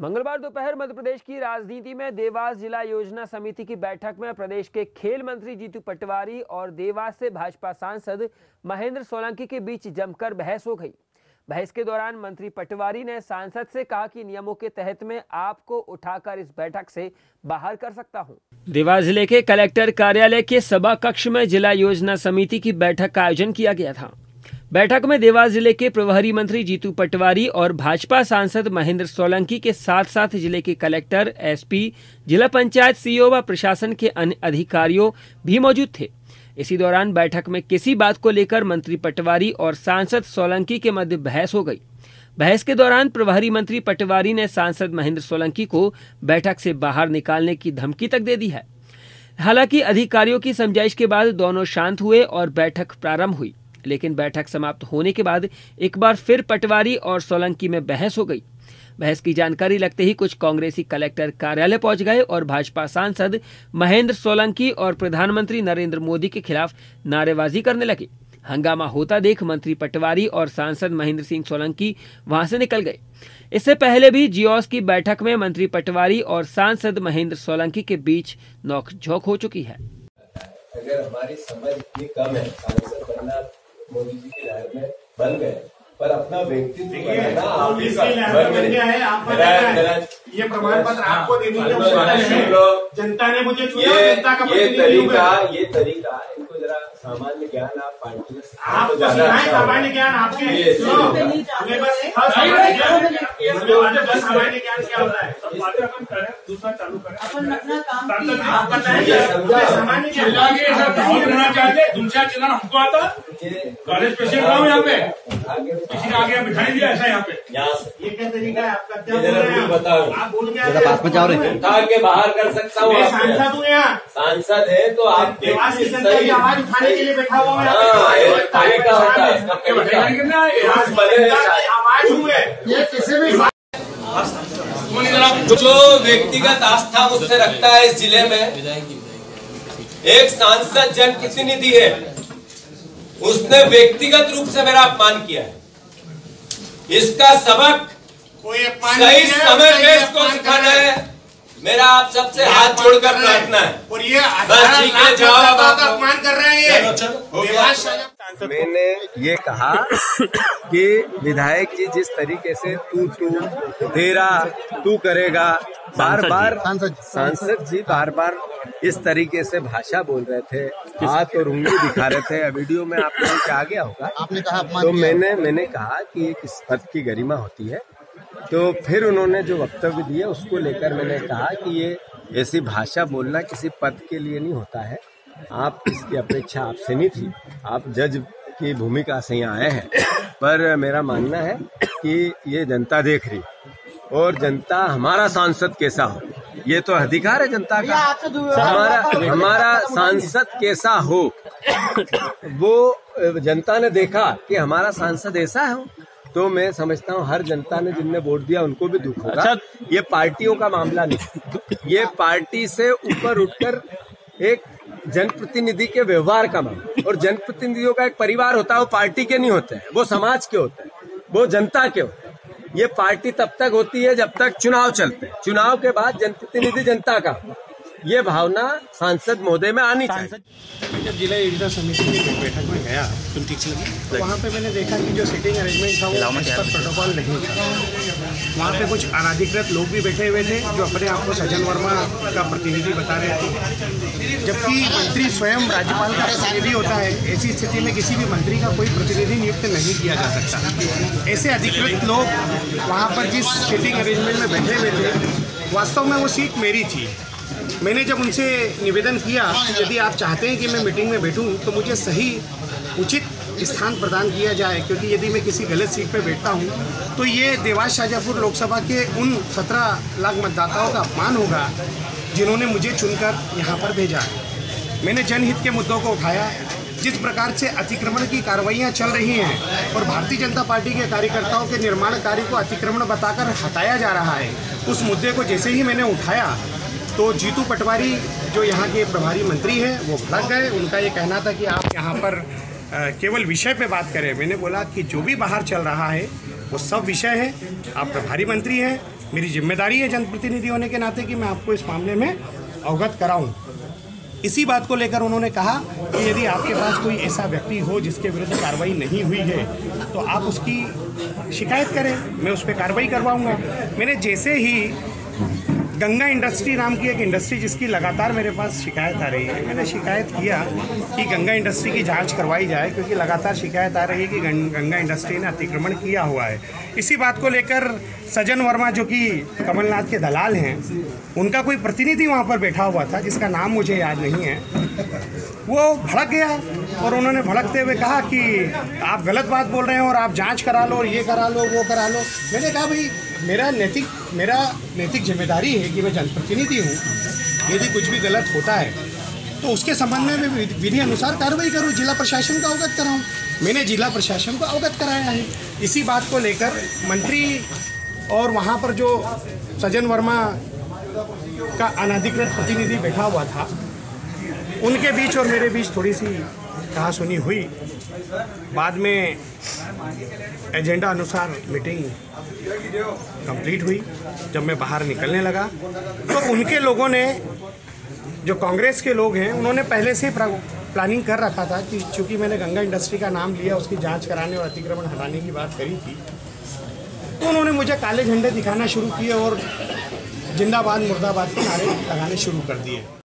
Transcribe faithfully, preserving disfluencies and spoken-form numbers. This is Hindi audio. मंगलवार दोपहर मध्य प्रदेश की राजनीति में देवास जिला योजना समिति की बैठक में प्रदेश के खेल मंत्री जीतू पटवारी और देवास से भाजपा सांसद महेंद्र सोलंकी के बीच जमकर बहस हो गई। बहस के दौरान मंत्री पटवारी ने सांसद से कहा कि नियमों के तहत मैं आपको उठाकर इस बैठक से बाहर कर सकता हूं। देवास जिले के कलेक्टर कार्यालय के सभा कक्ष में जिला योजना समिति की बैठक का आयोजन किया गया था। बैठक में देवास जिले के प्रभारी मंत्री जीतू पटवारी और भाजपा सांसद महेंद्र सोलंकी के साथ साथ जिले के कलेक्टर, एसपी, जिला पंचायत सीईओ व प्रशासन के अन्य अधिकारियों भी मौजूद थे। इसी दौरान बैठक में किसी बात को लेकर मंत्री पटवारी और सांसद सोलंकी के मध्य बहस हो गई। बहस के दौरान प्रभारी मंत्री पटवारी ने सांसद महेंद्र सोलंकी को बैठक से बाहर निकालने की धमकी तक दे दी है। हालांकि अधिकारियों की समझाइश के बाद दोनों शांत हुए और बैठक प्रारंभ हुई, लेकिन बैठक समाप्त होने के बाद एक बार फिर पटवारी और सोलंकी में बहस हो गई। बहस की जानकारी लगते ही कुछ कांग्रेसी कलेक्टर कार्यालय पहुंच गए और भाजपा सांसद महेंद्र सोलंकी और प्रधानमंत्री नरेंद्र मोदी के खिलाफ नारेबाजी करने लगे। हंगामा होता देख मंत्री पटवारी और सांसद महेंद्र सिंह सोलंकी वहां से निकल गए। इससे पहले भी जियोस की बैठक में मंत्री पटवारी और सांसद महेंद्र सोलंकी के बीच नोकझोंक हो चुकी है। अगर हमारी समझ इतनी कम है, मोदी जी की लहर में बन गए, पर अपना व्यक्तित्व बनाना आप ही का ये प्रमाण पत्र आपको देने का, जनता ने मुझे चुना, जनता का ये तरीका ये तरीका इनको जरा सामान्य ज्ञान आप पार्टी में आप सामान्य ज्ञान आपके सामान्य ज्ञान क्या होता है दूसरा चालू करें। दूसरा चिल्ला हमको आता कॉलेज पेशेंट काम यहाँ पे किसी ने आगे बिठाई दिया ऐसा यहाँ पे ये क्या तरीका है आपका? क्या बताओ आप बोल के बाहर कर सकता हूँ? सांसद हूँ, यहाँ सांसद है तो आप देवास की जनता की आवाज उठाने के लिए बैठा हुआ आवाज हुए ये किसी भी जो व्यक्तिगत आस्था मुझसे रखता है इस जिले में एक सांसद जन प्रतिनिधि है उसने व्यक्तिगत रूप से मेरा अपमान किया है। इसका सबक कोई सही समय पे इसको सिखाना है। मेरा आप सबसे हाथ जोड़कर प्रार्थना है। और ये अपमान कर रहे हैं। मैंने ये कहा कि विधायक जी जिस तरीके से तू तू तेरा तू करेगा बार बार, सांसद जी बार बार इस तरीके से भाषा बोल रहे थे, हाथ और उंगली दिखा रहे थे। वीडियो में आप लोगों के आ गया होगा। आपने कहा तो मैंने मैंने कहा कि एक इस पद की गरिमा होती है। तो फिर उन्होंने जो वक्तव्य दिया उसको लेकर मैंने कहा कि ये ऐसी भाषा बोलना किसी पद के लिए नहीं होता है। आप इसकी अपेक्षा आपसे नहीं थी, आप जज की भूमिका से यहाँ आए हैं। पर मेरा मानना है कि ये जनता देख रही और जनता हमारा सांसद कैसा हो ये तो अधिकार है जनता का। हमारा हमारा सांसद कैसा हो वो जनता ने देखा कि हमारा सांसद ऐसा हो। तो मैं समझता हूँ हर जनता ने जिनने वोट दिया उनको भी दुख होगा। अच्छा। ये पार्टियों का मामला नहीं, ये पार्टी से ऊपर उठकर एक जनप्रतिनिधि के व्यवहार का मामला। और जनप्रतिनिधियों का एक परिवार होता है, वो पार्टी के नहीं होते हैं, वो समाज के होते हैं, वो जनता के होते हैं। ये पार्टी तब तक होती है जब तक चुनाव चलते हैं, चुनाव के बाद जनप्रतिनिधि जनता का। ये भावना सांसद महोदय में आनी चाहिए। जब जिला योजना समिति की बैठक में गया तो वहाँ पे मैंने देखा कि जो सीटिंग अरेंजमेंट था वो इस पर प्रोटोकॉल नहीं था। वहाँ पे कुछ अनाधिकृत लोग भी बैठे हुए थे जो अपने आप को सचिन वर्मा का प्रतिनिधि बता रहे थे, जबकि मंत्री स्वयं राज्यपाल का प्रतिनिधि होता है। ऐसी स्थिति में किसी भी मंत्री का कोई प्रतिनिधि नियुक्त नहीं किया जा सकता। ऐसे अधिकृत लोग वहाँ पर जिस सीटिंग अरेंजमेंट में बैठे हुए थे, वास्तव में वो सीट मेरी थी। मैंने जब उनसे निवेदन किया कि यदि आप चाहते हैं कि मैं मीटिंग में बैठूं तो मुझे सही उचित स्थान प्रदान किया जाए, क्योंकि यदि मैं किसी गलत सीट पर बैठता हूं तो ये देवास शाहजापुर लोकसभा के उन सत्रह लाख मतदाताओं का अपमान होगा जिन्होंने मुझे चुनकर यहां पर भेजा। मैंने जनहित के मुद्दों को उठाया। जिस प्रकार से अतिक्रमण की कार्रवाइयाँ चल रही हैं और भारतीय जनता पार्टी के कार्यकर्ताओं के निर्माण कार्य को अतिक्रमण बताकर हटाया जा रहा है, उस मुद्दे को जैसे ही मैंने उठाया तो जीतू पटवारी जो यहाँ के प्रभारी मंत्री हैं वो भड़क गए। उनका ये कहना था कि आप यहाँ पर आ, केवल विषय पे बात करें। मैंने बोला कि जो भी बाहर चल रहा है वो सब विषय है, आप प्रभारी मंत्री हैं, मेरी जिम्मेदारी है जनप्रतिनिधि होने के नाते कि मैं आपको इस मामले में अवगत कराऊं। इसी बात को लेकर उन्होंने कहा कि यदि आपके पास कोई ऐसा व्यक्ति हो जिसके विरुद्ध कार्रवाई नहीं हुई है तो आप उसकी शिकायत करें, मैं उस पर कार्रवाई करवाऊँगा। मैंने जैसे ही गंगा इंडस्ट्री नाम की एक इंडस्ट्री जिसकी लगातार मेरे पास शिकायत आ रही है, मैंने शिकायत किया कि गंगा इंडस्ट्री की जांच करवाई जाए क्योंकि लगातार शिकायत आ रही है कि गंगा इंडस्ट्री ने अतिक्रमण किया हुआ है। इसी बात को लेकर सचिन वर्मा जो कि कमलनाथ के दलाल हैं, उनका कोई प्रतिनिधि वहाँ पर बैठा हुआ था जिसका नाम मुझे याद नहीं है, वो भड़क गया और उन्होंने भड़कते हुए कहा कि आप गलत बात बोल रहे हैं और आप जाँच करा लो और ये करा लो वो करा लो। मैंने कहा भाई मेरा नैतिक मेरा नैतिक जिम्मेदारी है कि मैं जनप्रतिनिधि हूँ, यदि कुछ भी गलत होता है तो उसके संबंध में मैं विधि अनुसार कार्रवाई करूँ, जिला प्रशासन को अवगत कराऊँ। मैंने जिला प्रशासन को अवगत कराया है। इसी बात को लेकर मंत्री और वहाँ पर जो सज्जन वर्मा का अनाधिकृत प्रतिनिधि बैठा हुआ था, उनके बीच और मेरे बीच थोड़ी सी कहासुनी हुई। बाद में एजेंडा अनुसार मीटिंग कंप्लीट हुई। जब मैं बाहर निकलने लगा तो उनके लोगों ने, जो कांग्रेस के लोग हैं, उन्होंने पहले से प्लानिंग कर रखा था कि चूँकि मैंने गंगा इंडस्ट्री का नाम लिया, उसकी जांच कराने और अतिक्रमण हटाने की बात करी थी, तो उन्होंने मुझे काले झंडे दिखाना शुरू किए और जिंदाबाद मुर्दाबाद के नारे लगाने शुरू कर दिए।